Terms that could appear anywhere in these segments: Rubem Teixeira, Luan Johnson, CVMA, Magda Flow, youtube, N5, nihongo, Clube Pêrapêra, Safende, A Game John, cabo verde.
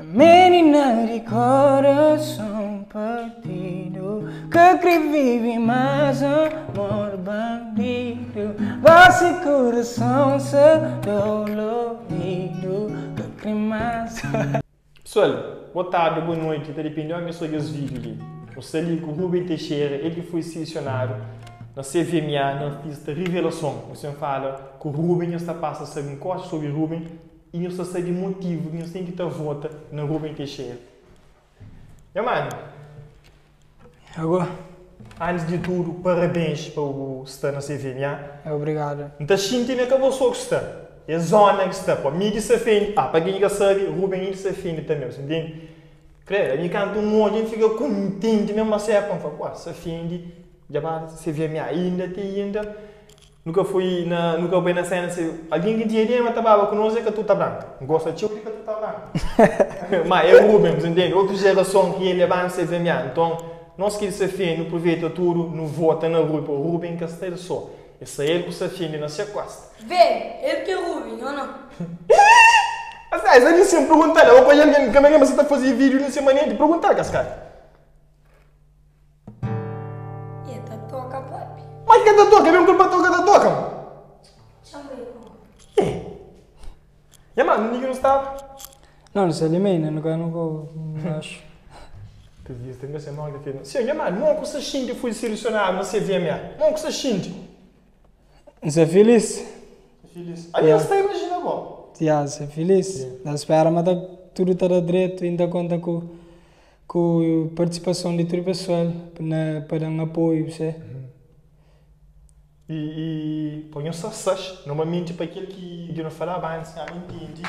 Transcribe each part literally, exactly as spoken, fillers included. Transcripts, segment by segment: A menina de coração partido, que crê vive mais amor bandido. Vosso coração se dolorido, que crê mais. Pessoal, boa tarde, boa noite, está dependendo sobre os vídeos ali. Eu sei que o Rubem Teixeira, ele foi selecionado na C V M A, na artista Revelação. Você fala que o Rubem está passando um corte sobre o Rubem e não sei de motivo, não sei que está vota no Rubem Teixeira. E mano, agora, antes de tudo, parabéns para o que está na C V M A. Obrigado. Não está sentindo que você está. É a zona que está, para mim que Safende, ah, para quem que sabe, Rubem e Safende também, você entende? Creio, a gente canta um monte, a gente fica contente mesmo assim, a gente fala, Safende, já para C V M A ainda, até ainda, nunca fui na, nunca fui na cena, alguém que diria, mas estava com nós é que tu está branco, gosta de ti, eu que tu está branco. Mas é Rubem, você entende? Outra geração que ele vai na C V M A, então, nós que Safende, aproveita tudo, não vota na rua, para o Rubem Casteiro só. Esse é ele que o Safende não se acosta. Vê, ele que é Rubem, ou não? Mas aí, eu disse, me perguntaram, eu apanhei alguém na câmera, mas você está fazendo vídeo, não sei mais nem de perguntar, cascada. E tá toca, papi. Mas que tá toca? É mesmo que tá toca, tá toca, mano. Chama aí, mano. E, mano, ninguém não está? Não, não sei, ele mesmo, não vou, não acho. Tu diz, tem que ser mal de filho. Senhor, e, mano, não é que você xinte foi selecionado na C V M A? Não é que você xinte? Você é feliz? Feliz. Aliás, você yeah. Está imaginando agora? Yeah, você é feliz. Yeah. Nós esperamos que tudo está direito, ainda conta com, com a participação de todo o pessoal para dar um apoio. Você. Uhum. E, e põe um sassas, normalmente para aquele que eu não falava antes, ah, não entendi.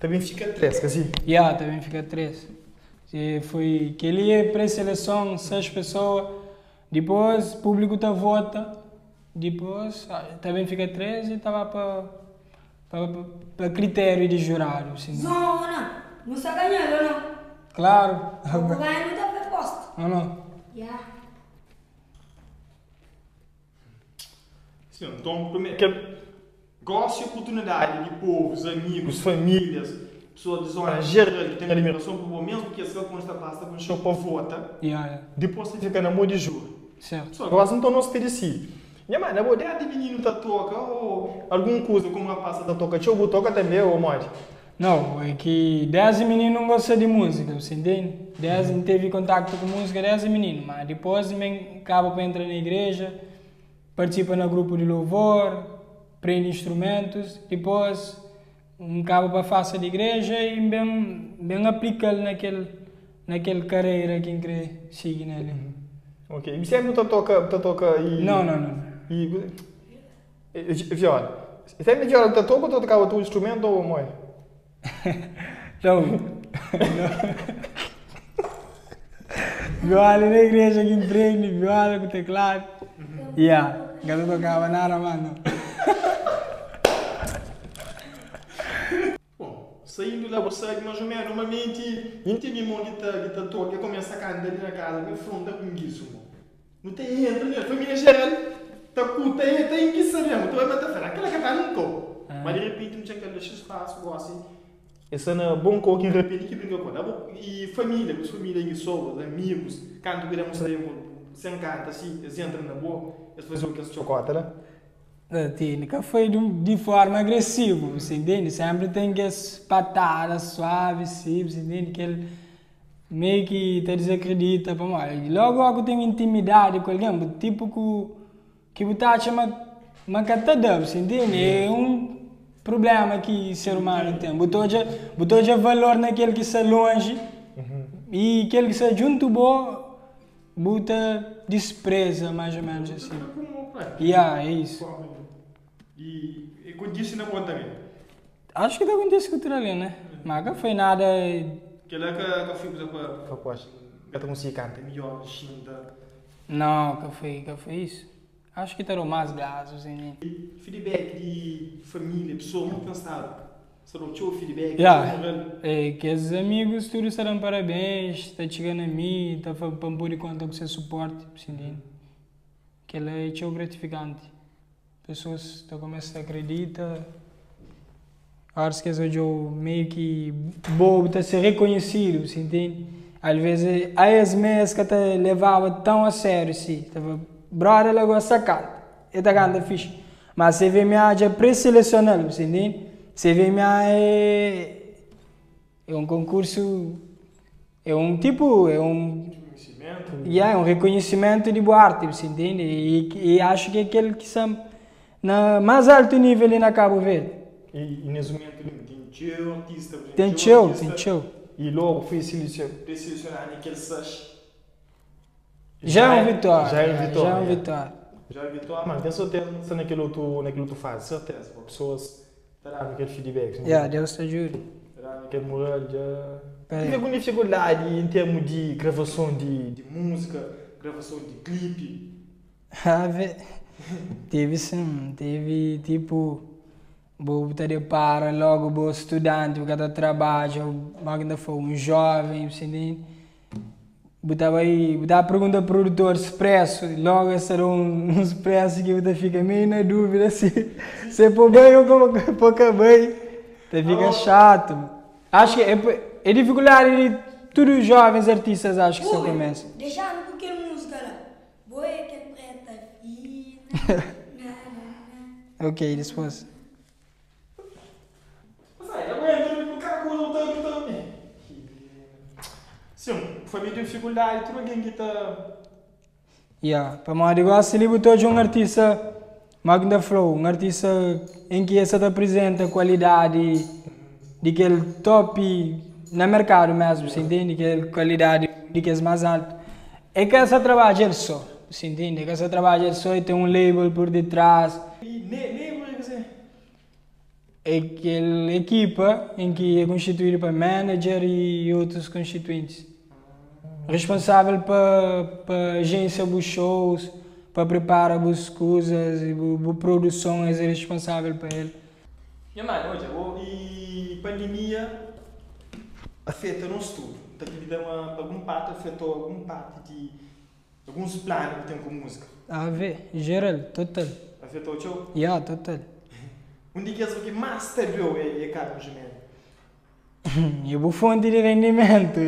Também fica três, quer dizer? Yeah, também fica três. E foi que ele é pré-seleção, seis pessoas, depois o público está vota. Depois, também fica treze e estava para critério de jurado. Não, não. Não está ganhando, não? Claro. Não ganha muita proposta. Não, não. Yeah. Sim, então, primeiro, que gosto de oportunidade de povos, amigos, famílias, pessoas de zona geral que tem admiração por bom, mesmo que essa consta passa com o show para votar. Yeah, yeah. Depois você fica na mão de juro. Certo. Só gosto então não se perecer. Minha mãe, na verdade, o menino está toca ou alguma coisa como rapaz está toca? Tio, toca também ou morte? Não, é que dez meninos não gostam de música, você entende? dez não teve contato com música, dez meninos, mas depois também acaba para entrar na igreja, participa no grupo de louvor, aprende instrumentos, depois acaba para a face da igreja e bem, bem aplica naquele, naquele carreira que crê seguir nele. Ok, e você não está toca, tá toca e... Não, não, não. E... Viola. Você me viola da toca ou tu tocava o teu instrumento ou mãe? Então... Viola na igreja que empreende, viola com teclado. E a garota tocava nada, mano. Bom, saindo lá você mais ou menos, normalmente, entendi mão de tá toca e começa a cair dentro da casa, me afronta com isso, mano. Não tem entra, né? Família geral. Tá curta aí, tá em guiça mesmo, tu vai bater fera, aquela que tá num coco. Mas de repente não tinha que deixar espaço, igual assim. Essa é bom coco, de repente que brinca com ela. E família, com família em pessoas, amigos, canto que queremos sair, você não canta assim, eles entram na boa, eles fazem o que eles chocota, né? A técnica foi de forma agressiva, você entende? Sempre tem que as patadas suaves, sim, você entende? Que ele meio que te desacredita, vamos lá. Logo, logo tem intimidade com alguém, tipo que... que botacha uma catadão, você entende? É um problema que o ser humano tem. Botou já valor naquele que está longe e aquele que está junto bom, bota despreza, mais ou menos assim. Yeah, é isso. E acontece na ponta também? Acho que está acontecendo com o Turalê, né? Mas não foi nada... Que lá que eu fico depois? Que eu posso? Que eu consigo cantar melhor, xinta? Não, que foi isso. Acho que terão mais brazos em mim. Feedback de família, pessoa muito cansada. Será o teu feedback? Yeah. É, que os amigos todos estarão parabéns, está chegando a mim, está para me conta com seu suporte. Que ela é tão gratificante. Pessoas estão começando a acreditar. Acho que é onde eu meio que vou estar ser reconhecido, você entende? Às vezes, aí as minhas que até levava tão a sério, assim, tava, brother, ela gosta de sacar, é da ganda ficha. Mas a C V M A já é pré-selecionado, você entende? C V M A é, é um concurso, é um tipo, é um... Reconhecimento? Yeah, é um reconhecimento de boa arte, você entende? E, e acho que é aquele que são na mais alto nível ali na Cabo Verde. E, e nesse momento tem teu artista, tem teu, tem teu. E logo foi selecionado naqueles sachs. Já é um vitória. Já é um vitória. Já é um vitória. Já é um vitória, mas tem certeza naquilo outro, naquilo outro fase, certeza. As pessoas terão aquele feedback. Yeah, Deus te ajude. Terão aquele moral já. Tem alguma dificuldade em termos de gravação de, de música, gravação de clipe? Ah, velho. Teve sim, teve tipo. Vou estar de para, logo vou estudante, vou estar trabalho, Magda Flow, um jovem, entendeu? Vou estar aí, vou dar a pergunta ao produtor, expresso, logo será um expresso que você fica meio na dúvida se é por bem ou pouco bem. Você fica chato. Acho que é, é dificuldade de todos os jovens artistas, acho que só começa. Deixaram qualquer música lá. Boa que é preta, fina. Ok, depois. Sim, foi meio dificuldade, tudo alguém que está... Yeah, para mim, igual se liga todo um artista Magda Flow, um artista em que essa apresenta a qualidade de que ele top no mercado mesmo, você entende? Que ele qualidade de que é mais alto. É que essa trabalha ele só, você entende? É que essa trabalha ele só e tem um label por detrás. E label é que você... É aquela equipa em que é constituída para manager e outros constituintes. Responsável para a agência dos shows, para preparar as coisas e as produções, é responsável para ele. E mano, hoje a pandemia afeta-nos tudo. Algum parte afetou algum parte de alguns planos que tem com música? A ver, geral, total. Afetou o show? Yeah, total. Onde que é o que mais te viu é cada um? Eu vou fonte de rendimento.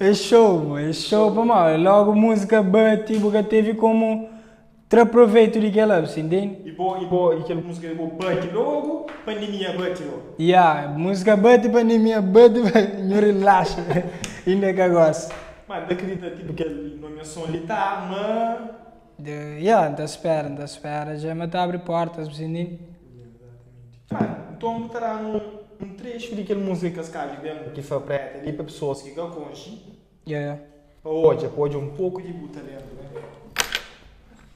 É show, é show para mal. Logo música bate, porque teve como te aproveito de que lá, você entende? E boa, e boa, e aquela música é boa, bate logo, pandemia bate logo. Yeah, música bate, pandemia bate, não relaxa, ainda que eu gosto. Mas acredita tipo que a nomeação ali tá, mas... Yeah, da espera, da espera, já me abre portas, você entende? Mano, então terá um, um trecho de aquela música que foi preta ali para pessoas que não conhecem. Yeah. Hoje, pode um pouco de buta dentro, né?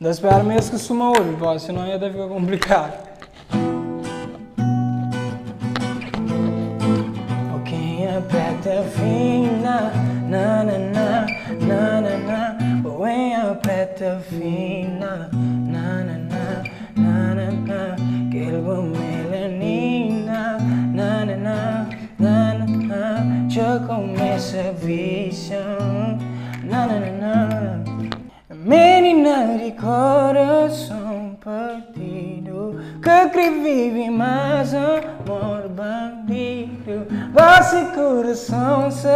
Eu espero mesmo que suma ouro, senão ia ficar complicado. Quem é preta fina, na na na, na na na. Quem é preta fina, na na na, na na na. Que ele melanina, na na na, na na na. Já começa a visão, na na na. Menina de coração partido, que crê vive mais amor bandido. Vosso coração se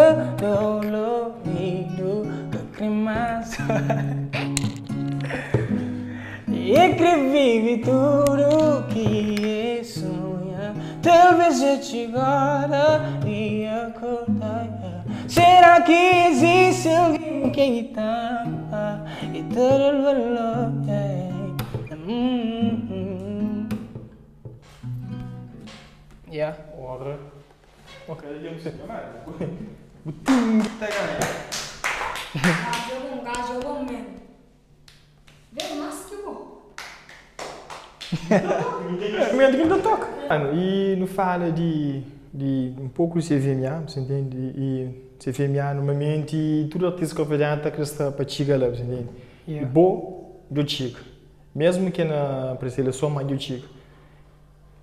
dolorido, que crê mais. E que vive tudo que eu sonha. Talvez eu te guarde e acordar. Será que existe alguém que está e todo o valor? Yeah. Ora. Ok, eu não sei mais. O time está ganhando. Jogou um gajo, jogou um medo. Vem mais que bom. Medo que não toca. E não fala de, de um pouco do C V M A, você entende? E C V M A normalmente tudo artista que eu vejo está com essa patiga lá, você entende? Yeah. Bo do Chico, mesmo que na pré-seleção mas do Chico,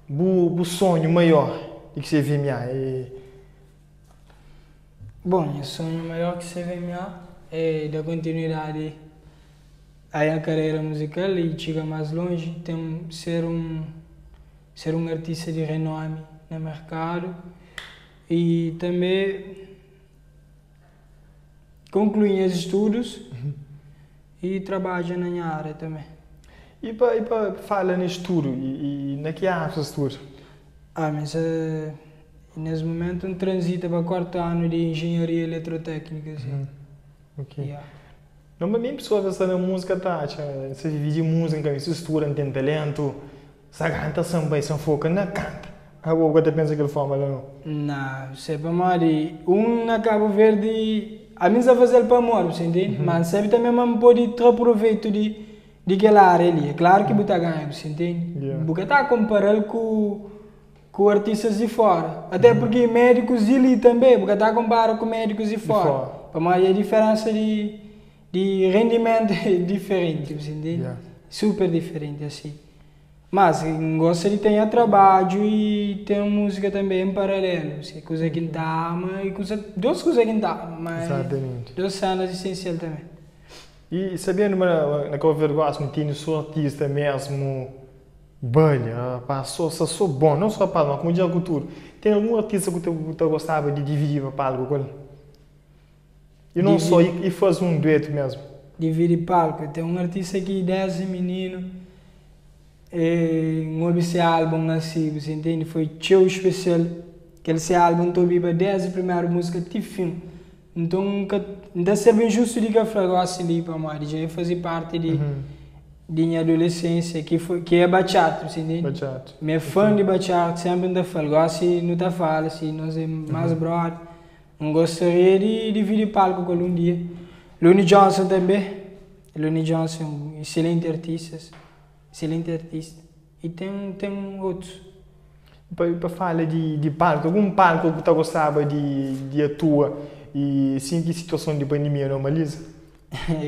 bu, bu sonho maior do que C V M A é. Bom, o sonho maior que C V M A é da continuidade. Aí a carreira musical e chega mais longe, tem ser um ser um artista de renome no mercado. E também concluí os estudos e trabalho na minha área também. E para, para falar em estudo, e, e na que área você estuda? Ah, mas uh, nesse momento eu transito para o quarto ano de engenharia eletrotécnica. Assim. Uhum. Ok. Yeah. Normalmente pessoas que estão na música, tá? Você divide música, você estuda, tem talento, você canta samba e se foca na canta. Agora pensa que ele fala, não? Não, sei para Mari. Um na Cabo Verde, a mim se fazer para amor, você entende? Uhum. Mas sempre também não pode ter proveito de, de aquela área ali. É claro que você ganha, você entende? Yeah. Porque está comparando com, com artistas de fora. Até uhum. porque médicos de ali também, porque está comparando com médicos de fora. De fora. Para Mari, a diferença de, de rendimento é diferente, você entende? Yeah. Super diferente, assim. Mas gosta de ter trabalho e ter música também em paralelo. Você consegue cantar, mas coisa, duas coisas cantar, mas exatamente. Duas cenas essenciais também. E sabia numa naquela vergonha não tinha só artista mesmo, belha, passou só sou bom, não só para mas como de cultura. Tem algum artista que tu gostava de dividir para algo com ele? E não divide, só e, e faz um dueto mesmo. Dividir palco. Tem um artista que desce menino. Um esse álbum nasci, você entende? Foi teu especial. Aquele esse álbum tô viva desde a primeira música até o fim. Então nunca ainda serve justo de que fragosse ali para Mari, já fazia parte de uhum. de minha adolescência que foi que é bachata, você entende? Bachata. Me fã de bachata, sempre ainda fragosse não tá fala assim, nós é mais uhum. brother. Não gostaria de dividir palco com um dia. Luan Johnson também. Luan Johnson, excelente artista. Excelente artista. E tem, tem outros. Para, para falar de, de palco, algum palco que você gostava de, de atuar e sim que situação de pandemia normaliza?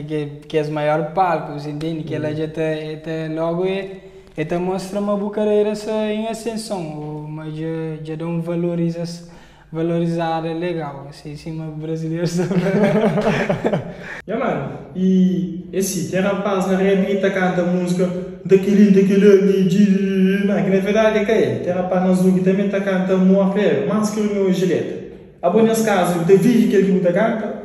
que, que é o maior palco, você entende? Que ela já está, está logo está mostrando uma carreira em ascensão, mas já, já dá uma valorização. Valorizada, legal, assim, cima brasileiro também. yeah, mano, e esse, tem rapaz na reabilita canta música daquele, daquele, de... Mano, que na verdade é que é, tem rapaz na Zug também tá cantando uma feira, mas que o meu gileta. A bom nesse caso, te vi que ele tá canta,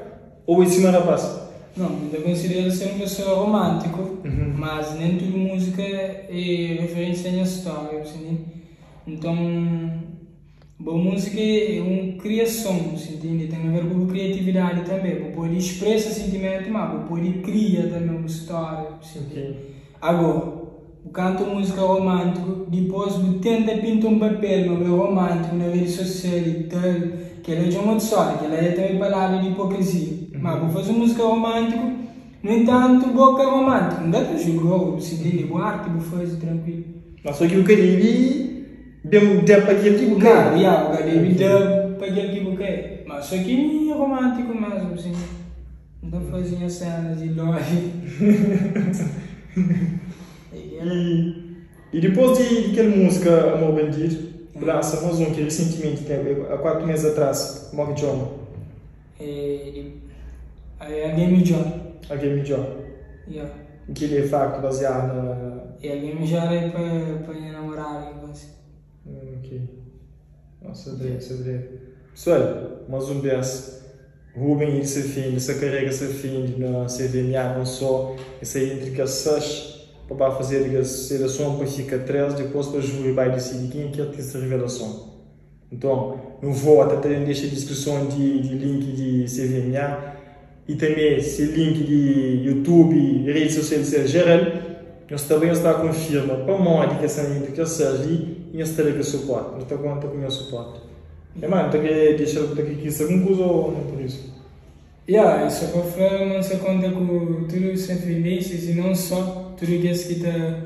ou esse meu rapaz? Não, eu considero ser uma pessoa romântica, uhum. mas nem toda música é referência à minha história, assim, então... Boa música é uma criação, você entende? Tem a ver com criatividade também. Você pode expressar sentimento, mas você pode criar também uma história. Okay. Agora, eu canto música romântica, depois eu tento pintar um papel, mas é romântico, na rede social e tal. Que ela é uma história, que ela é também palavra de hipocrisia. Uhum. Mas eu faço música romântica, no entanto, boca romântica. Não dá para julgar, você entende? Eu arte, eu faço tranquilo. Mas só que eu queria... Deu de para aquele tipo que é. Não, o Gabi deu para aquele tipo que é. Mas só que é romântico mesmo, assim. Não fazia cenas de loja. E depois de aquela música Amor Bandido, Braça, faz um que recentemente, há quatro meses atrás, Mag John. A Game John. A Game John. Que ele é facto baseado na. E a Game John é para minha namorada. Ok. Nossa, Adriano, Adriano. Pessoal, mais um desse. Rubem e Safende, essa carrega Safende na C V M A, não só. Essa aí entre que seis para fazer a seleção para ficar três, depois para o júri vai decidir quem é que tem essa revelação. Então, não vou até ter deixa a descrição de, de link de C V M A e também esse link de YouTube e redes sociais em geral. Nós também está confirma para a que essa entre que seis e essa é o suporte, não está conta com o meu suporte. É mais, não está deixando que isso concluído ou não por isso? Yeah, isso confirma, você conta com tudo os influências e não só, tudo que está,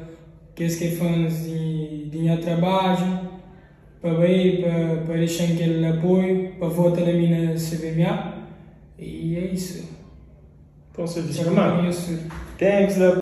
que é fãs de, de meu trabalho, para ver, para, para deixar aquele apoio, para votar na minha C V M A, e é isso. Então, você diz, mano, thanks,